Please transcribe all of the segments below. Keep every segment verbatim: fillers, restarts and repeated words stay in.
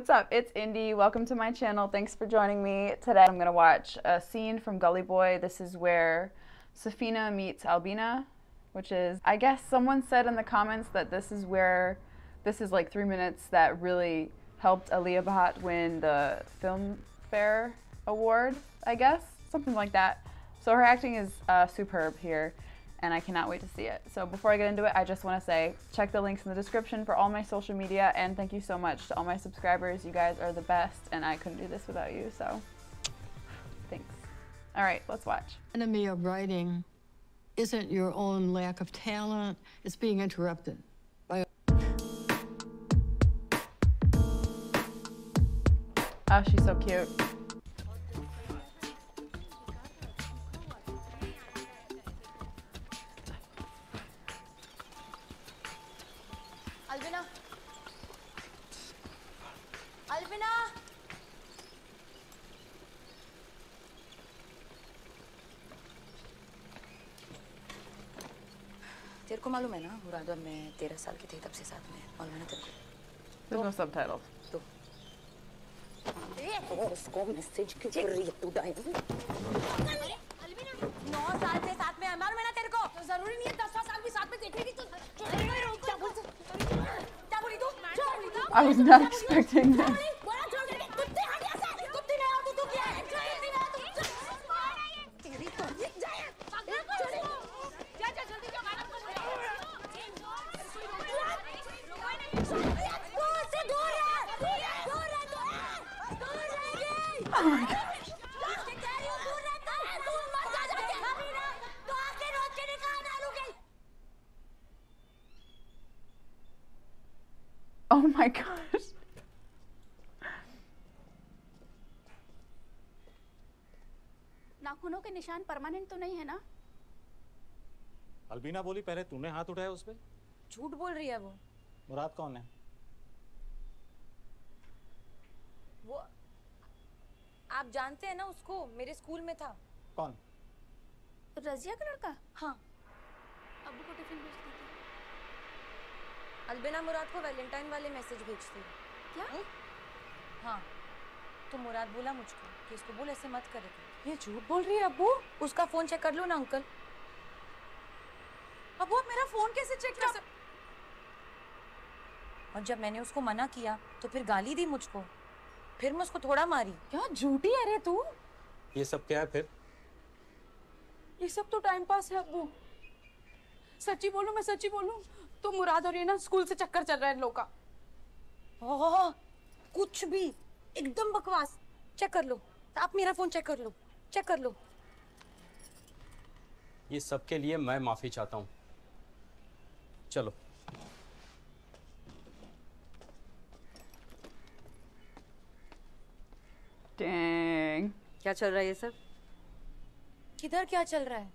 what's up? It's Indy. Welcome to my channel. Thanks for joining me today. I'm gonna watch a scene from Gully Boy. This is where Safina meets Albina, which is, I guess someone said in the comments that this is where, this is like three minutes that really helped Alia Bhatt win the Filmfare Award, I guess, something like that. So her acting is uh, superb here, and I cannot wait to see it. So before I get into it, I just want to say, check the links in the description for all my social media, and thank you so much to all my subscribers. You guys are the best, and I couldn't do this without you, so thanks. All right, let's watch. The enemy of writing isn't your own lack of talent, it's being interrupted. Oh, she's so cute. Albina! Albina! तेरे को मालूम है ना मुराद और मैं तेरह साल की थी तब से साथ में और मैंने तेरे को There's no subtitle. तो उसको मैसेज क्यों कर रही है तू डायरी? नौ साल से साथ में हमारे मैंने तेरे को तो जरूरी नहीं है दस साल भी साथ में देखने की तो क्या बोल क्या बोली तू? I was not expecting this. Oh my gosh. Oh my gosh. नाखूनों के निशान परमानेंट तो नहीं है ना? अल्बीना बोली पहले तूने हाथ उठाया उस पे? झूठ बोल रही है वो। मुराद कौन है? वो आप जानते हैं ना उसको मेरे स्कूल में था कौन रजिया का लड़का हाँ अब्बू को टिफिन भेजती थी अल्बीना मुराद को वैलेंटाइन वाले मैसेज भेजती क्या है? हाँ तो मुराद बोला मुझको कि इसको बोल ऐसे मत करे ये झूठ बोल रही है अब्बू उसका फोन चेक कर लो ना अंकल अब्बू आप मेरा फोन कैसे चेक कर सकते और जब मैंने उसको मना किया तो फिर गाली दी मुझको फिर मैं उसको थोड़ा मारी क्या झूठी है रे तू ये सब क्या है फिर ये सब तो टाइम पास है अब्बू सच्ची बोलूं मैं सच्ची बोलूं तो मुराद और ये ना स्कूल से चक्कर चल रहा है इन लोग का ओह कुछ भी एकदम बकवास चेक कर लो आप मेरा फोन चेक कर लो चेक कर लो ये सब के लिए मैं माफी चाहता हूँ चलो Dang. क्या चल रहा है ये सब? किधर क्या चल रहा है?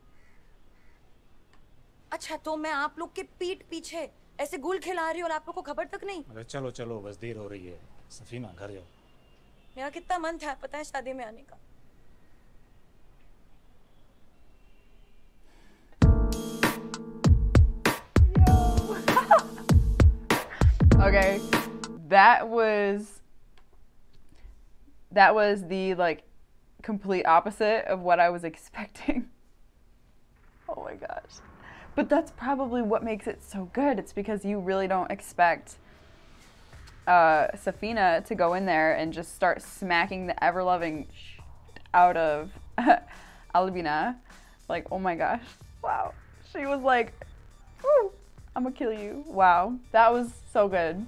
अच्छा तो मैं आप लोग के पीठ पीछे ऐसे गुल खिला रही हूँ और आप लोग को खबर तक नहीं? अरे चलो चलो बस देर हो रही है सफीना घर जाओ। मेरा कितना मन था पता है शादी में आने का। Okay, that was. That was the like complete opposite of what I was expecting. Oh my gosh. But that's probably what makes it so good. It's because you really don't expect uh, Safina to go in there and just start smacking the ever-loving shit out of Albina. Like, oh my gosh, wow. She was like, ooh, I'm gonna kill you. Wow, that was so good.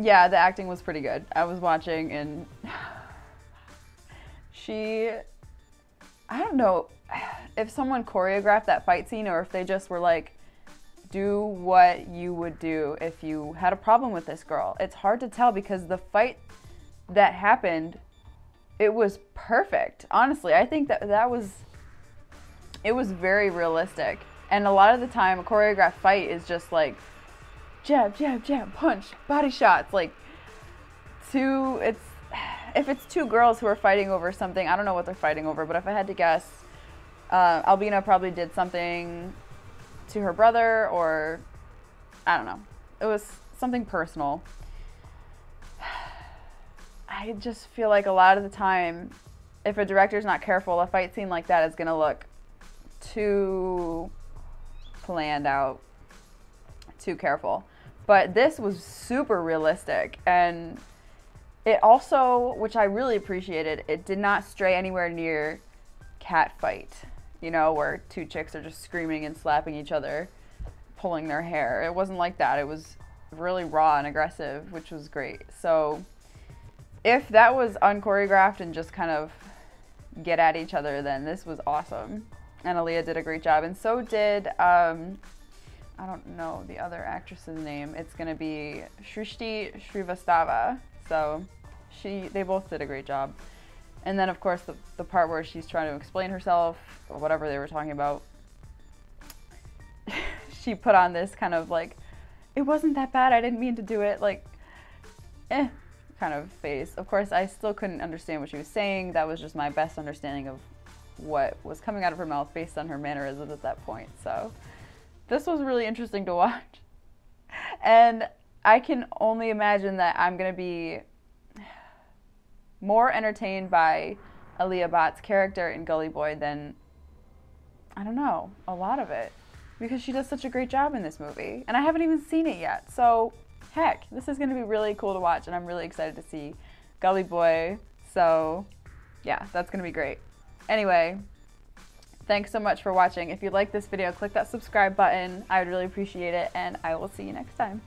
Yeah, the acting was pretty good. I was watching and she, I don't know if someone choreographed that fight scene or if they just were like, do what you would do if you had a problem with this girl. It's hard to tell because the fight that happened, it was perfect. Honestly, I think that that was, it was very realistic. And a lot of the time a choreographed fight is just like, jab, jab, jab, punch, body shots, like two, it's, if it's two girls who are fighting over something, I don't know what they're fighting over, but if I had to guess, uh, Albina probably did something to her brother or, I don't know, it was something personal. I just feel like a lot of the time, if a director's not careful, a fight scene like that is going to look too planned out, too careful. But this was super realistic, and it also, which I really appreciated, it did not stray anywhere near cat fight, you know, where two chicks are just screaming and slapping each other, pulling their hair. It wasn't like that. It was really raw and aggressive, which was great. So if that was unchoreographed and just kind of get at each other, then this was awesome. And Alia did a great job, and so did, um, I don't know the other actress's name. It's gonna be Srishti Shrivastava. So she, they both did a great job. And then of course the, the part where she's trying to explain herself, or whatever they were talking about, she put on this kind of like, it wasn't that bad, I didn't mean to do it, like, eh, kind of face. Of course, I still couldn't understand what she was saying. That was just my best understanding of what was coming out of her mouth based on her mannerisms at that point. So this was really interesting to watch. And I can only imagine that I'm going to be more entertained by Alia Bhatt's character in Gully Boy than, I don't know, a lot of it, because she does such a great job in this movie, and I haven't even seen it yet. So heck, this is going to be really cool to watch, and I'm really excited to see Gully Boy. So yeah, that's going to be great. Anyway, thanks so much for watching. If you like this video, click that subscribe button. I would really appreciate it, and I will see you next time.